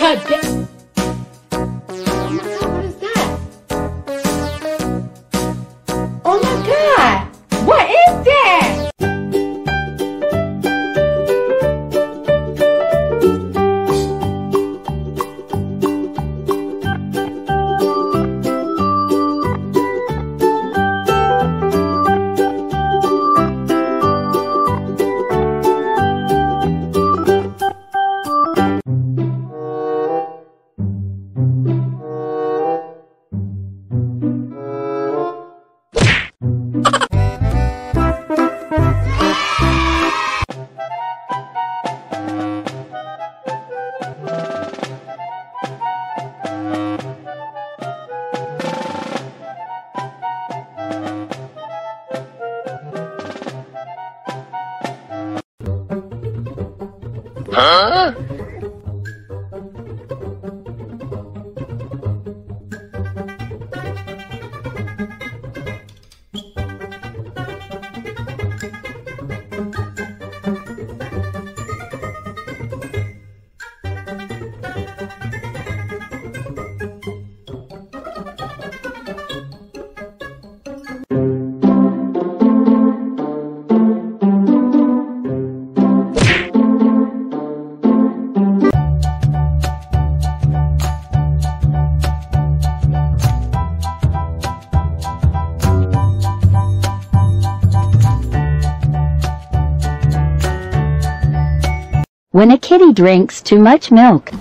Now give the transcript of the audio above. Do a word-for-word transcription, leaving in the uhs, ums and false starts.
God damn. Oh my God, what is that? Oh my God, what is that? Huh? When a kitty drinks too much milk.